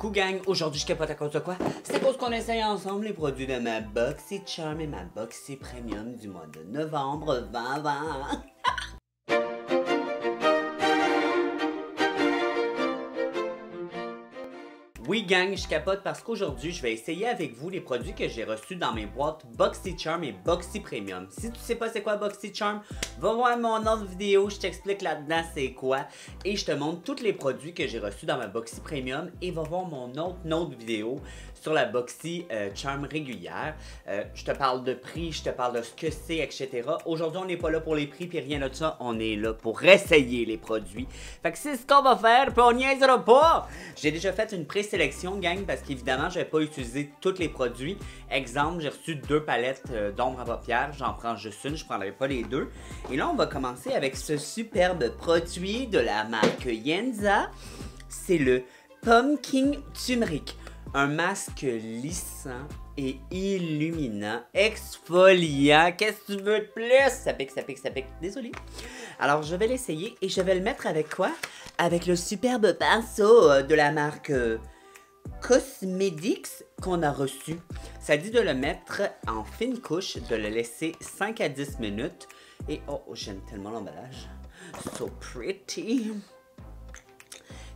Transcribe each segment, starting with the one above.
coucou gang, aujourd'hui je capote à cause de quoi? C'est pour ce qu'on essaye ensemble les produits de ma Boxy Charm et ma Boxy Premium du mois de novembre 2020. Oui gang, je capote parce qu'aujourd'hui, je vais essayer avec vous les produits que j'ai reçus dans mes boîtes Boxy Charm et Boxy Premium. Si tu sais pas c'est quoi Boxy Charm, va voir mon autre vidéo, je t'explique là-dedans c'est quoi. Et je te montre tous les produits que j'ai reçus dans ma Boxy Premium et va voir mon autre vidéo sur la Boxy Charm régulière. Je te parle de prix, je te parle de ce que c'est, etc. Aujourd'hui, on n'est pas là pour les prix puis rien de ça, on est là pour essayer les produits. Fait que c'est ce qu'on va faire, puis on niaisera pas! J'ai déjà fait une présélection gang, parce qu'évidemment, je n'avais pas utilisé tous les produits. Exemple, j'ai reçu deux palettes d'ombre à paupières. J'en prends juste une, je ne prendrai pas les deux. Et là, on va commencer avec ce superbe produit de la marque Yensa. C'est le Pumpkin Turmeric. Un masque lissant et illuminant, exfoliant. Qu'est-ce que tu veux de plus? Ça pique, ça pique, ça pique. Désolé. Alors, je vais l'essayer et je vais le mettre avec quoi? Avec le superbe pinceau de la marque Cosmedix qu'on a reçu. Ça dit de le mettre en fine couche, de le laisser 5 à 10 minutes. Et oh, j'aime tellement l'emballage. So pretty.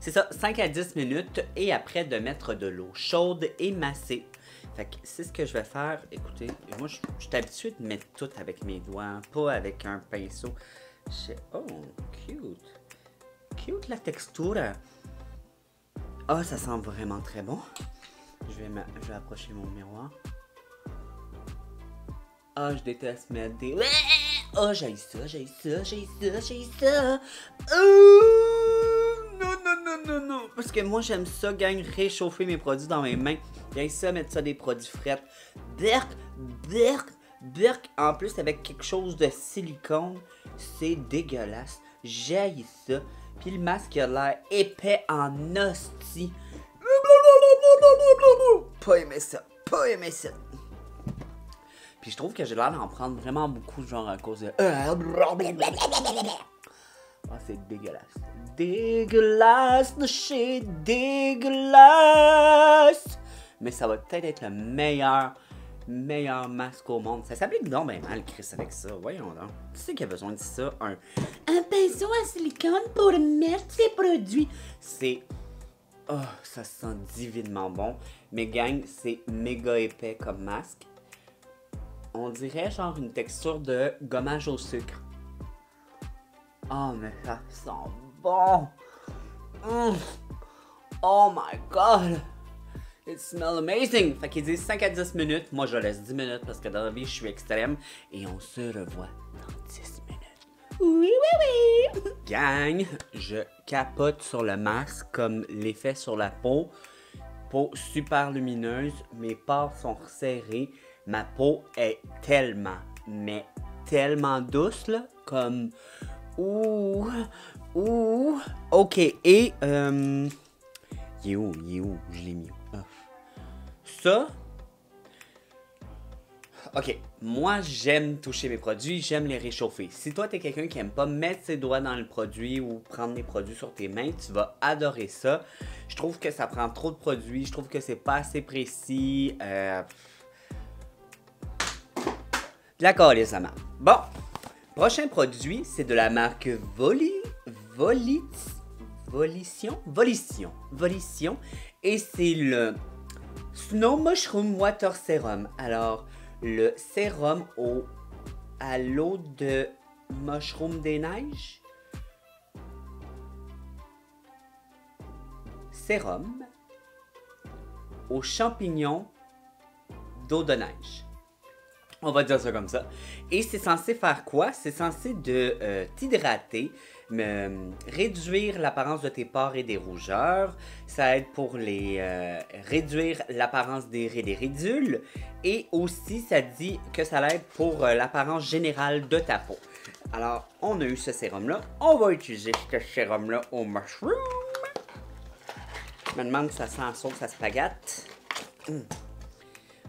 C'est ça, 5 à 10 minutes et après de mettre de l'eau chaude et masser. Fait que c'est ce que je vais faire. Écoutez, moi je suis habituée de mettre tout avec mes doigts, hein, pas avec un pinceau. Oh, cute. Cute la texture. Ah, oh, ça sent vraiment très bon. Je vais approcher mon miroir. Ah, oh, je déteste mettre des... Ah, oh, j'ai ça, j'ai ça, j'ai ça, j'ai ça. Non, non, non, non, non. Parce que moi, j'aime ça, gang, réchauffer mes produits dans mes mains. J'aime ça, mettre ça des produits frais. Berk, berk, berk. En plus, avec quelque chose de silicone, c'est dégueulasse. J'ai ça. Puis le masque a l'air épais en hostie. Pas aimé ça, pas aimé ça. Puis je trouve que j'ai l'air d'en prendre vraiment beaucoup, genre à cause de... Ah, c'est dégueulasse. Dégueulasse de chez dégueulasse. Mais ça va peut-être être le meilleur masque au monde. Ça s'applique donc bien mal, Chris, avec ça. Voyons donc. Tu sais qu'il y a besoin de ça, un pinceau en silicone pour mettre ses produits. C'est... Oh, ça sent divinement bon. Mais gang, c'est méga épais comme masque. On dirait genre une texture de gommage au sucre. Oh, mais ça sent bon. Mmh. Oh my god. It smells amazing! Fait qu'ils disent 5 à 10 minutes. Moi, je laisse 10 minutes parce que dans la vie, je suis extrême. Et on se revoit dans 10 minutes. Oui, oui, oui! Gang, je capote sur le masque comme l'effet sur la peau. Peau super lumineuse. Mes pores sont resserrés. Ma peau est tellement, mais tellement douce, là. Comme... Ouh! Ouh! OK, et... il est où? Je l'ai mis où? Ça, ok, moi j'aime toucher mes produits, j'aime les réchauffer. Si toi t'es quelqu'un qui aime pas mettre ses doigts dans le produit ou prendre les produits sur tes mains, tu vas adorer ça. Je trouve que ça prend trop de produits, je trouve que c'est pas assez précis. De la calisse, ça marche. Bon, prochain produit, c'est de la marque Volition. Et c'est le Snow Mushroom Water Serum. Alors, le sérum à l'eau de mushroom des neiges. Sérum aux champignons d'eau de neige. On va dire ça comme ça. Et c'est censé faire quoi? C'est censé t'hydrater, réduire l'apparence de tes pores et des rougeurs. Ça aide pour les réduire l'apparence des rides et ridules. Et aussi, ça dit que ça l'aide pour l'apparence générale de ta peau. Alors, on a eu ce sérum-là. On va utiliser ce sérum-là au mushroom. Je me demande si ça sent la sauce à spaghetti.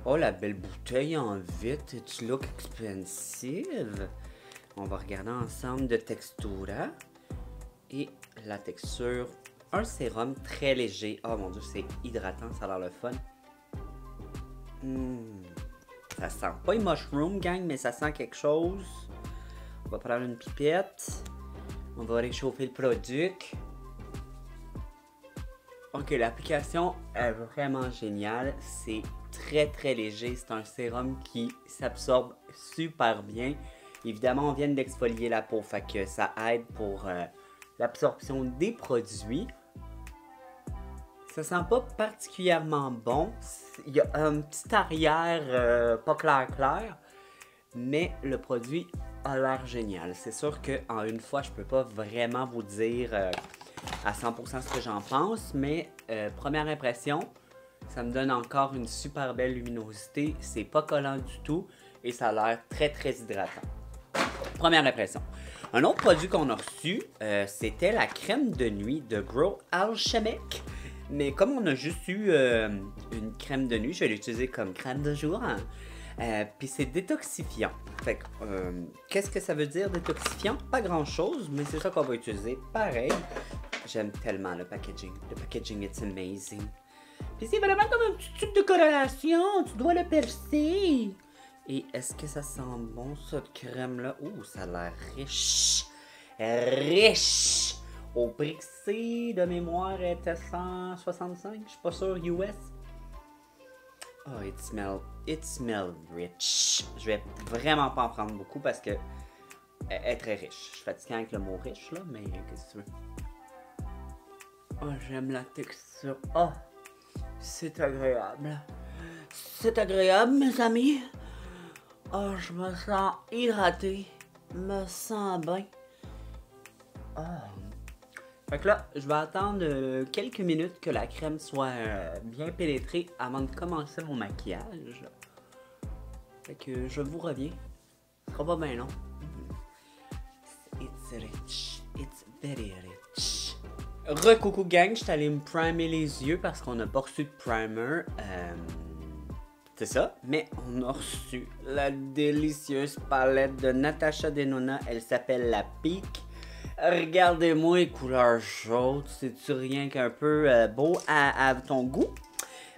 Oh, la belle bouteille en vitre, it look expensive. On va regarder ensemble de textura. Et la texture un sérum très léger. Oh mon dieu, c'est hydratant, ça a l'air le fun. Ça sent pas une mushroom, gang, mais ça sent quelque chose. On va prendre une pipette. On va réchauffer le produit. Ok, l'application est vraiment géniale. C'est très très léger. C'est un sérum qui s'absorbe super bien. Évidemment, on vient d'exfolier la peau, fait que ça aide pour l'absorption des produits. Ça sent pas particulièrement bon. Il y a un petit arrière pas clair, mais le produit a l'air génial. C'est sûr qu'en une fois, je peux pas vraiment vous dire à 100% ce que j'en pense, mais première impression, ça me donne encore une super belle luminosité. C'est pas collant du tout et ça a l'air très très hydratant. Première impression. Un autre produit qu'on a reçu, c'était la crème de nuit de Grown Alchemist. Mais comme on a juste eu une crème de nuit, je vais l'utiliser comme crème de jour. Hein? Puis c'est détoxifiant. Fait que, qu'est-ce que ça veut dire détoxifiant? Pas grand-chose, mais c'est ça qu'on va utiliser. Pareil, j'aime tellement le packaging. Le packaging, it's amazing. Puis c'est vraiment comme un petit tube de coloration. Tu dois le percer. Et est-ce que ça sent bon, cette crème-là? Ouh, ça a l'air riche! Riche! Au prix que c'est, de mémoire, elle était 165, je suis pas sûr, US. Oh, it smells rich. Je vais vraiment pas en prendre beaucoup parce que elle est très riche. Je suis fatiguée avec le mot riche, là, mais qu'est-ce que tu veux? Oh, j'aime la texture. Oh, c'est agréable. C'est agréable, mes amis. Oh, je me sens hydratée, me sens bien. Oh. Fait que là, je vais attendre quelques minutes que la crème soit bien pénétrée avant de commencer mon maquillage. Fait que je vous reviens. Ce sera pas bien long. It's rich. It's very rich. Re-coucou gang, je suis allée me primer les yeux parce qu'on n'a pas reçu de primer. C'est ça, mais on a reçu la délicieuse palette de Natasha Denona. Elle s'appelle la Peak. Regardez-moi les couleurs chaudes. C'est-tu rien qu'un peu beau à ton goût?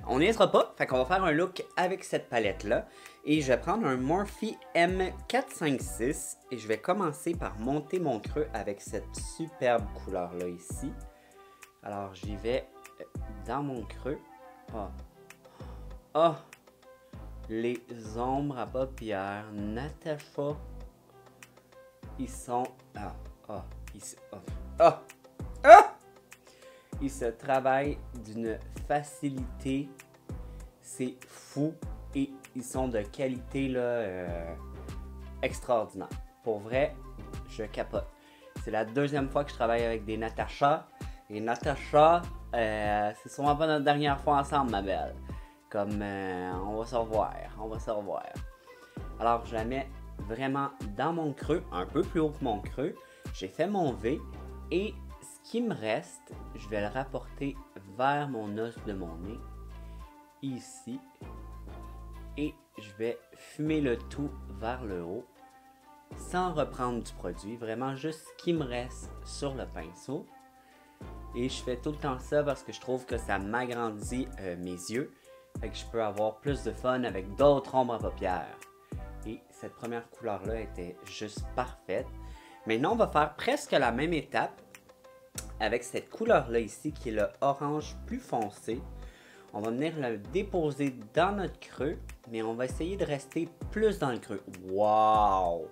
On n'y sera pas, fait qu'on va faire un look avec cette palette-là. Et je vais prendre un Morphe M456 et je vais commencer par monter mon creux avec cette superbe couleur-là ici. Alors, j'y vais dans mon creux. Oh! Oh! Les ombres à paupières, Natasha, ils sont... Ah, ah, ils se... Ah, ah, ah! Ils se travaillent d'une facilité, c'est fou, et ils sont de qualité, là, extraordinaire. Pour vrai, je capote. C'est la deuxième fois que je travaille avec des Natasha, et Natasha, c'est sûrement pas notre dernière fois ensemble, ma belle. Comme on va se revoir, on va se revoir. Alors, je la mets vraiment dans mon creux, un peu plus haut que mon creux. J'ai fait mon V et ce qui me reste, je vais le rapporter vers mon os de mon nez, ici. Et je vais fumer le tout vers le haut, sans reprendre du produit. Vraiment juste ce qui me reste sur le pinceau. Et je fais tout le temps ça parce que je trouve que ça m'agrandit mes yeux. Fait que je peux avoir plus de fun avec d'autres ombres à paupières. Et cette première couleur-là était juste parfaite. Maintenant, on va faire presque la même étape avec cette couleur-là ici, qui est le orange plus foncé. On va venir le déposer dans notre creux, mais on va essayer de rester plus dans le creux. Wow!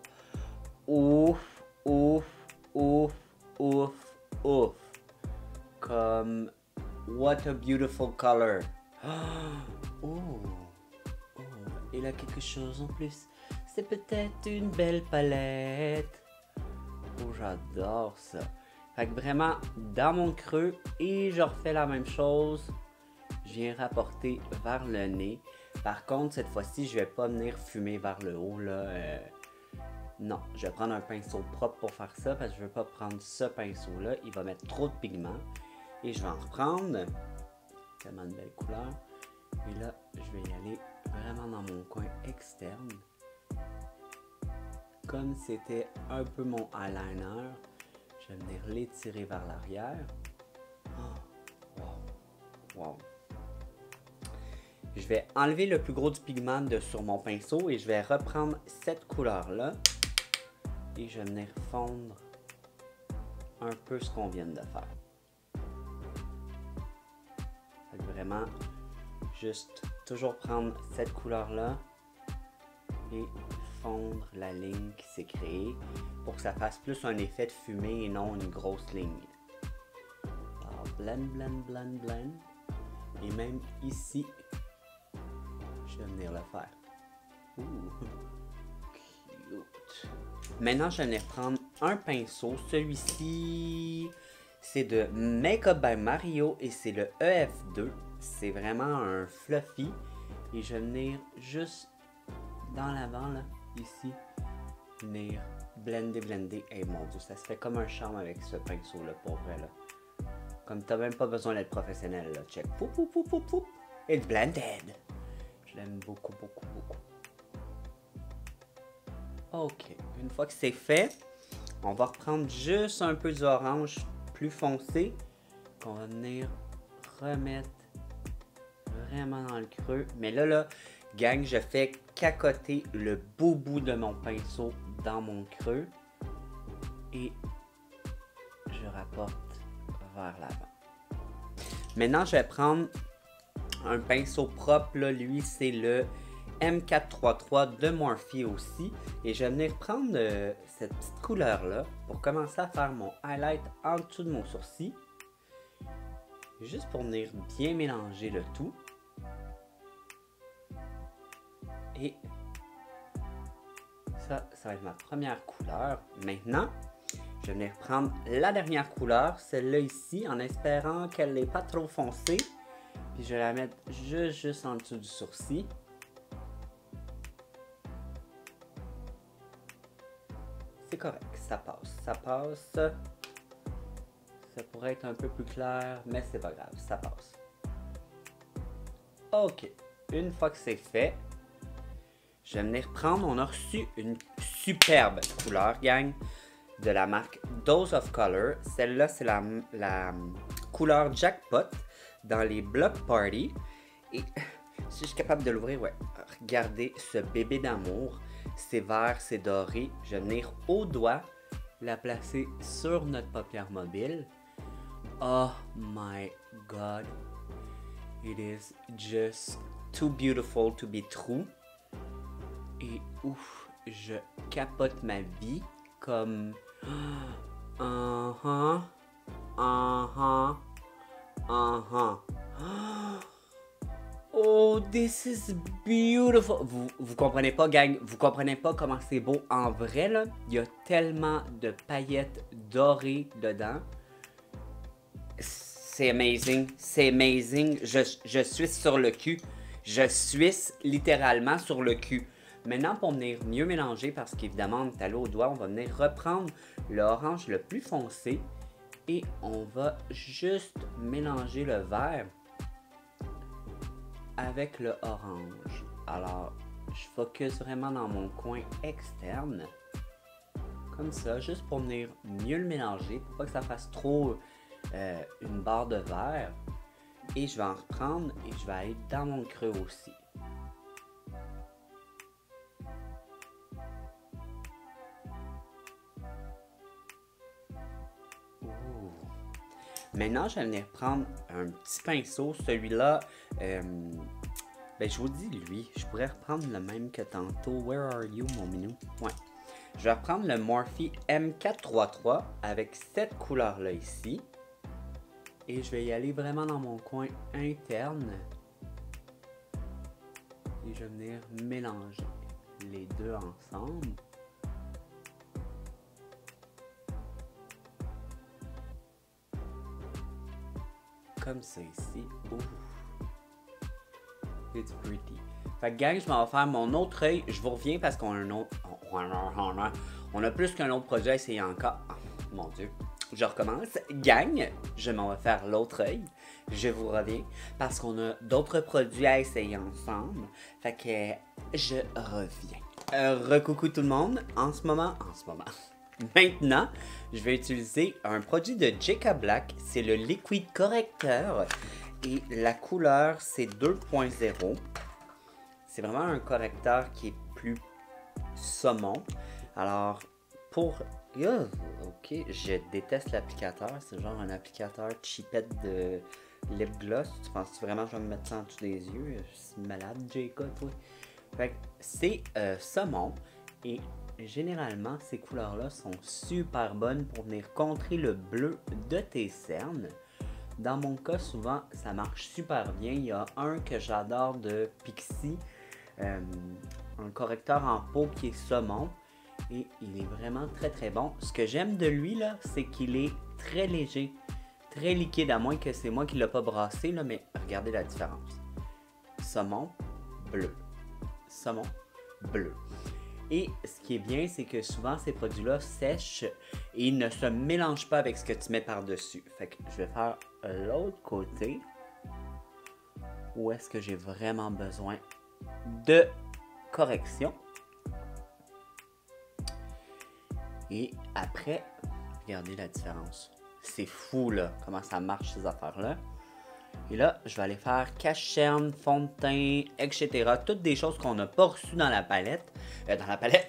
Ouf, ouf, ouf, ouf, ouf. Comme... What a beautiful color! Oh, oh, et là quelque chose en plus, c'est peut-être une belle palette. Oh, j'adore ça. Fait que vraiment dans mon creux, et je refais la même chose. Je viens rapporter vers le nez. Par contre, cette fois-ci, je vais pas venir fumer vers le haut là. Non, je vais prendre un pinceau propre pour faire ça, parce que je veux pas prendre ce pinceau-là. Il va mettre trop de pigments. Et je vais en reprendre. Tellement de belles couleurs. Et là, je vais y aller vraiment dans mon coin externe. Comme c'était un peu mon eyeliner, je vais venir l'étirer vers l'arrière. Oh, Wow. Je vais enlever le plus gros du pigment sur mon pinceau et je vais reprendre cette couleur-là. Et je vais venir fondre un peu ce qu'on vient de faire. Vraiment, juste toujours prendre cette couleur-là et fondre la ligne qui s'est créée pour que ça fasse plus un effet de fumée et non une grosse ligne. Alors, blend, blend, blend, blend. Et même ici, je vais venir le faire. Ouh, cute. Maintenant, je vais venir prendre un pinceau. Celui-ci, c'est de Make Up by Mario et c'est le EF2. C'est vraiment un fluffy. Et je vais venir juste dans l'avant, là, ici, venir blender, blender. Hey, mon Dieu, ça se fait comme un charme avec ce pinceau-là, pour vrai, là. Comme t'as même pas besoin d'être professionnel, là. Check. Poup, poup, poup, poup, poup. It's blended. Je l'aime beaucoup, beaucoup, beaucoup. OK. Une fois que c'est fait, on va reprendre juste un peu d'orange plus foncé qu'on va venir remettre vraiment dans le creux. Mais là, gang, je fais cacoter le beau bout de mon pinceau dans mon creux et je rapporte vers l'avant. Maintenant, je vais prendre un pinceau propre. Là, lui, c'est le M433 de Morphe aussi. Et je vais venir prendre cette petite couleur-là pour commencer à faire mon highlight en dessous de mon sourcil. Juste pour venir bien mélanger le tout. Et ça, ça va être ma première couleur. Maintenant, je vais venir prendre la dernière couleur, celle-là ici, en espérant qu'elle n'est pas trop foncée. Puis je vais la mettre juste en dessous du sourcil. C'est correct, ça passe, ça passe. Ça pourrait être un peu plus clair, mais c'est pas grave, ça passe. OK, une fois que c'est fait, je vais venir prendre, on a reçu une superbe couleur, gang, de la marque Dose of Color. Celle-là, c'est la couleur Jackpot dans les Block Party. Et si je suis capable de l'ouvrir, ouais, regardez ce bébé d'amour. C'est vert, c'est doré. Je vais venir au doigt la placer sur notre paupière mobile. Oh my God. It is just too beautiful to be true. Et ouf, je capote ma vie comme... Oh, this is beautiful. Vous comprenez pas, gang, vous comprenez pas comment c'est beau en vrai, là. Il y a tellement de paillettes dorées dedans. C'est amazing, c'est amazing. Je suis sur le cul. Je suis littéralement sur le cul. Maintenant, pour venir mieux mélanger, parce qu'évidemment, on est allé au doigt, on va venir reprendre l'orange le plus foncé et on va juste mélanger le vert avec le orange. Alors, je focus vraiment dans mon coin externe, comme ça, juste pour venir mieux le mélanger, pour pas que ça fasse trop une barre de vert. Et je vais en reprendre et je vais aller dans mon creux aussi. Maintenant, je vais venir prendre un petit pinceau. Celui-là, ben, je vous dis lui. Je pourrais reprendre le même que tantôt. Where are you, mon minou? Ouais. Je vais reprendre le Morphe M433 avec cette couleur-là ici. Et je vais y aller vraiment dans mon coin interne. Et je vais venir mélanger les deux ensemble. Comme ça ici. Ouh. It's pretty. Fait que gang, je m'en vais faire mon autre œil. Je vous reviens parce qu'on a un autre... On a plus qu'un autre projet à essayer encore. Oh, mon Dieu. Je recommence. Gang, je m'en vais faire l'autre œil. Je vous reviens parce qu'on a d'autres produits à essayer ensemble. Fait que je reviens. Recoucou tout le monde. En ce moment. Maintenant, je vais utiliser un produit de Jecca Blac, c'est le liquide correcteur et la couleur c'est 2.0. C'est vraiment un correcteur qui est plus saumon. Alors pour... ok, je déteste l'applicateur. C'est genre un applicateur cheapette de lip gloss. Tu penses vraiment que je vais me mettre ça en dessous des yeux? Je suis malade, Jecca, toi. Fait que c'est saumon et généralement ces couleurs-là sont super bonnes pour venir contrer le bleu de tes cernes. Dans mon cas, souvent, ça marche super bien. Il y a un que j'adore de Pixie, un correcteur en peau qui est saumon. Et il est vraiment très très bon. Ce que j'aime de lui, là, c'est qu'il est très léger, très liquide, à moins que c'est moi qui ne l'ai pas brassé, là, mais regardez la différence. Saumon, bleu. Saumon, bleu. Et ce qui est bien, c'est que souvent ces produits-là sèchent et ne se mélangent pas avec ce que tu mets par-dessus. Fait que je vais faire l'autre côté. Où est-ce que j'ai vraiment besoin de correction? Et après, regardez la différence. C'est fou là, comment ça marche ces affaires-là. Et là, je vais aller faire cache-cerne, fond de teint, etc. Toutes des choses qu'on n'a pas reçues dans la palette.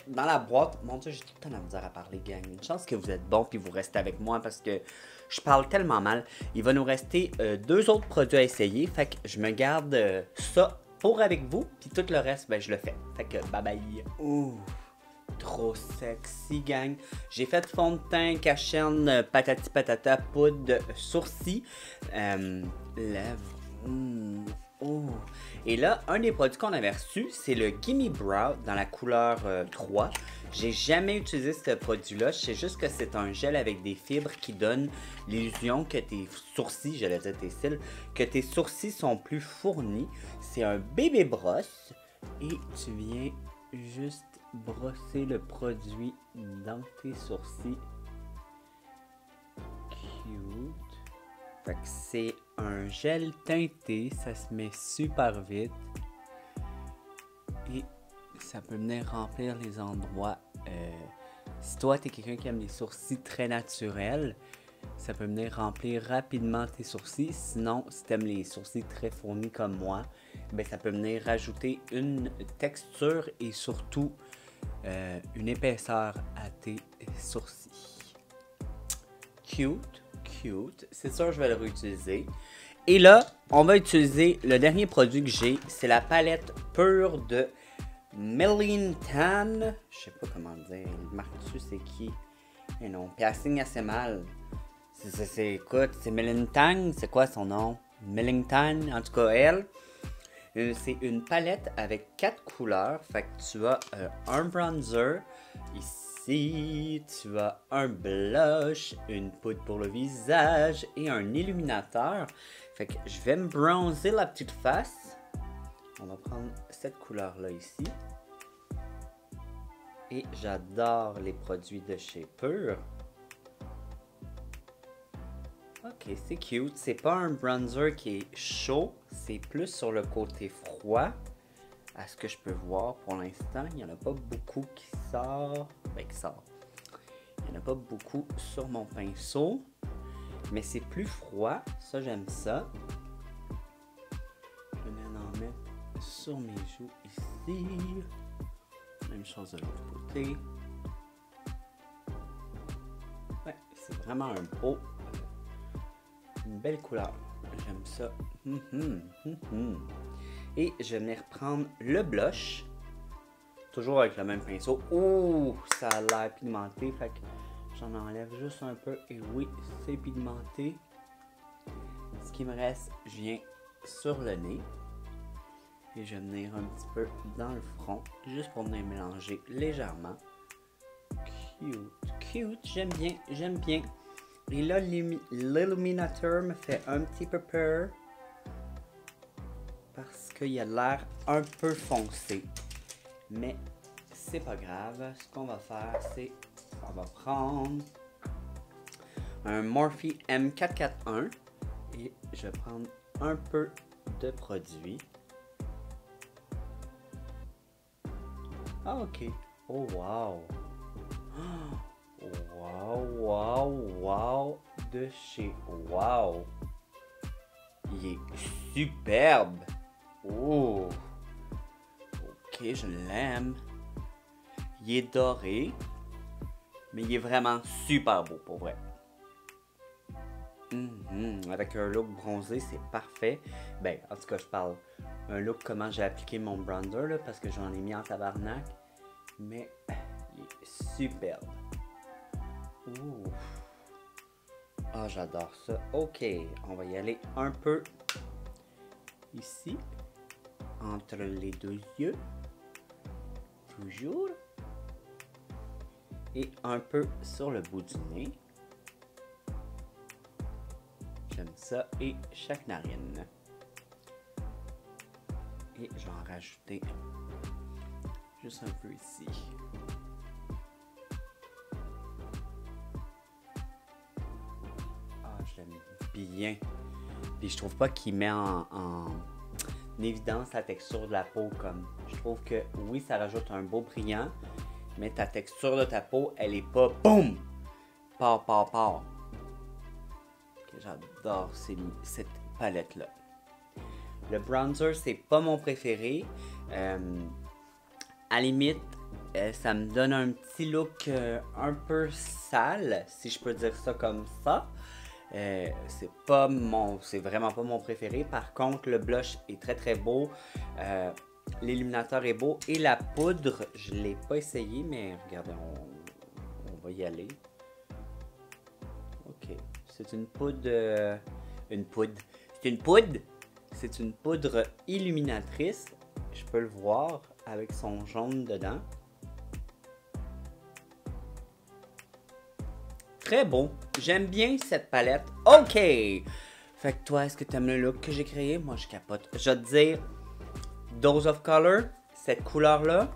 Dans la boîte. Mon Dieu, j'ai tout le temps la misère à parler, gang. Une chance que vous êtes bons puis vous restez avec moi parce que je parle tellement mal. Il va nous rester deux autres produits à essayer. Fait que je me garde ça pour avec vous. Puis tout le reste, ben, je le fais. Fait que bye bye. Ouh, trop sexy, gang. J'ai fait fond de teint, cache-cerne, patati patata, poudre, sourcils. Lèvres. Et là, un des produits qu'on avait reçu, c'est le Gimme Brow dans la couleur 3. J'ai jamais utilisé ce produit-là. Je sais juste que c'est un gel avec des fibres qui donne l'illusion que tes sourcils, j'allais dire tes cils, que tes sourcils sont plus fournis. C'est un bébé brosse et tu viens juste brosser le produit dans tes sourcils. Cute. Fait que c'est un gel teinté, ça se met super vite et ça peut venir remplir les endroits. Si toi t'es quelqu'un qui aime les sourcils très naturels, ça peut venir remplir rapidement tes sourcils. Sinon, si t'aimes les sourcils très fournis comme moi, ben, ça peut venir rajouter une texture et surtout une épaisseur à tes sourcils. Cute. Cute, c'est sûr je vais le réutiliser. Et là, on va utiliser le dernier produit que j'ai, c'est la palette PÜR de Melin Tan. Je sais pas comment dire, marque-tu c'est qui? Mais non, piercing assez mal. C'est écoute, c'est Melin Tan, c'est quoi son nom? Melin Tan, en tout cas elle. C'est une palette avec 4 couleurs, fait que tu as un bronzer ici. Tu as un blush, une poudre pour le visage et un illuminateur. Fait que je vais me bronzer la petite face. On va prendre cette couleur-là ici. Et j'adore les produits de chez PÜR. Ok, c'est cute. C'est pas un bronzer qui est chaud, c'est plus sur le côté froid. À ce que je peux voir pour l'instant, il n'y en a pas beaucoup qui sort. Il n'y en a pas beaucoup sur mon pinceau. Mais c'est plus froid. Ça, j'aime ça. Je vais en mettre sur mes joues ici. Même chose de l'autre côté. Ouais, c'est vraiment un beau. Une belle couleur. J'aime ça. Et je vais venir prendre le blush, toujours avec le même pinceau. Ouh, ça a l'air pigmenté, fait que j'en enlève juste un peu. Et oui, c'est pigmenté. Ce qui me reste, je viens sur le nez. Et je vais venir un petit peu dans le front, juste pour venir mélanger légèrement. Cute, cute, j'aime bien, j'aime bien. Et là, l'illuminateur me fait un petit peu peur. Parce qu'il a l'air un peu foncé. Mais c'est pas grave. Ce qu'on va faire, c'est on va prendre un Morphe M441 et je vais prendre un peu de produit. Ah, ok. Oh, wow. Wow, wow, wow. De chez wow. Il est superbe. Oh. Ok, je l'aime. Il est doré. Mais il est vraiment super beau pour vrai. Avec un look bronzé, c'est parfait. Ben, en tout cas, je parle un look comment j'ai appliqué mon bronzer, là, parce que j'en ai mis en tabarnak. Mais il est superbe. Ouh. Ah, j'adore ça. Ok, on va y aller un peu ici, entre les deux yeux, toujours, et un peu sur le bout du nez. J'aime ça, et chaque narine. Et je vais en rajouter juste un peu ici. J'aime bien. Puis je trouve pas qu'il met en évidence la texture de la peau. Comme je trouve que oui, ça rajoute un beau brillant, mais ta texture de ta peau, elle est pas boum! Part. Okay, j'adore cette palette-là. Le bronzer, c'est pas mon préféré. À la limite, ça me donne un petit look un peu sale, si je peux dire ça comme ça. C'est vraiment pas mon préféré. Par contre, le blush est très très beau, l'illuminateur est beau et la poudre, je l'ai pas essayé, mais regardez, on va y aller. Ok, c'est une poudre, c'est une poudre illuminatrice. Je peux le voir avec son jaune dedans. Très beau. J'aime bien cette palette. Ok! Fait que toi, est-ce que tu aimes le look que j'ai créé? Moi, je capote. Je vais te dire, Dose of Color, cette couleur-là,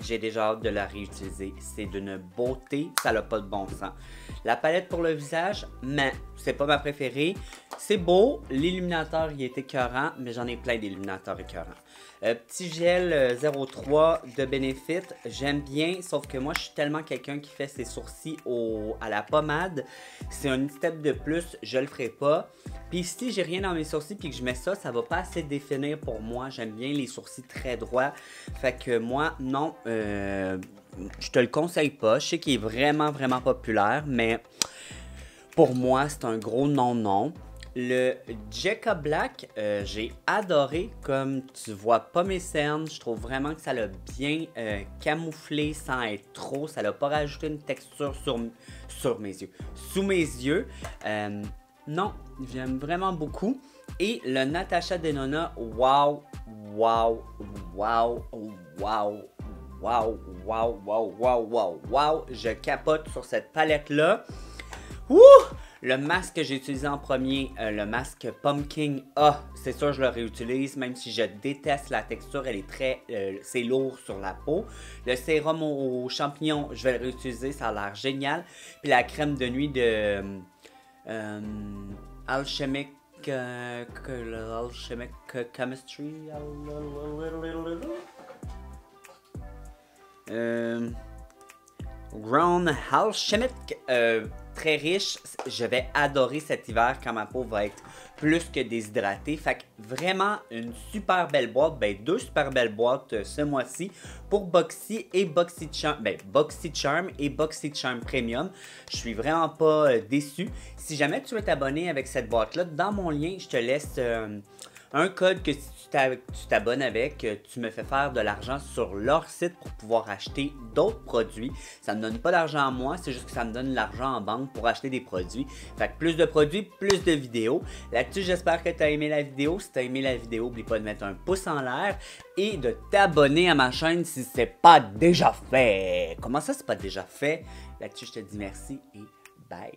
j'ai déjà hâte de la réutiliser. C'est d'une beauté, ça n'a pas de bon sens. La palette pour le visage, mais c'est pas ma préférée. C'est beau, l'illuminateur, il est écœurant, mais j'en ai plein d'illuminateurs écœurants. Petit gel 03 de Benefit, j'aime bien, sauf que moi, je suis tellement quelqu'un qui fait ses sourcils à la pommade. C'est un step de plus, je le ferai pas. Puis si j'ai rien dans mes sourcils puis que je mets ça, ça va pas assez définir pour moi. J'aime bien les sourcils très droits. Fait que moi, non, je te le conseille pas. Je sais qu'il est vraiment, vraiment populaire, mais pour moi, c'est un gros non-non. Le Jecca Blac, j'ai adoré, comme tu vois pas mes cernes, je trouve vraiment que ça l'a bien camouflé sans être trop, ça l'a pas rajouté une texture sous mes yeux, non, j'aime vraiment beaucoup. Et le Natasha Denona, wow, je capote sur cette palette-là. Ouh! Le masque que j'ai utilisé en premier, le masque Pumpkin, c'est sûr je le réutilise, même si je déteste la texture, elle est c'est lourd sur la peau. Le sérum aux champignons, je vais le réutiliser, ça a l'air génial. Puis la crème de nuit de Alchemic Chemistry. Grown Alchemist, très riche, je vais adorer cet hiver quand ma peau va être plus que déshydratée. Fait que vraiment une super belle boîte, ben deux super belles boîtes ce mois-ci pour Boxy et Boxy Charm, ben Boxy Charm et Boxy Charm Premium. Je suis vraiment pas déçu. Si jamais tu veux t'abonner avec cette boîte-là, dans mon lien, je te laisse un code que si tu t'abonnes avec, tu me fais faire de l'argent sur leur site pour pouvoir acheter d'autres produits. Ça ne me donne pas d'argent à moi, c'est juste que ça me donne l'argent en banque pour acheter des produits. Fait que plus de produits, plus de vidéos. Là-dessus, j'espère que tu as aimé la vidéo. Si tu as aimé la vidéo, n'oublie pas de mettre un pouce en l'air et de t'abonner à ma chaîne si ce n'est pas déjà fait. Comment ça, c'est pas déjà fait? Là-dessus, je te dis merci et bye.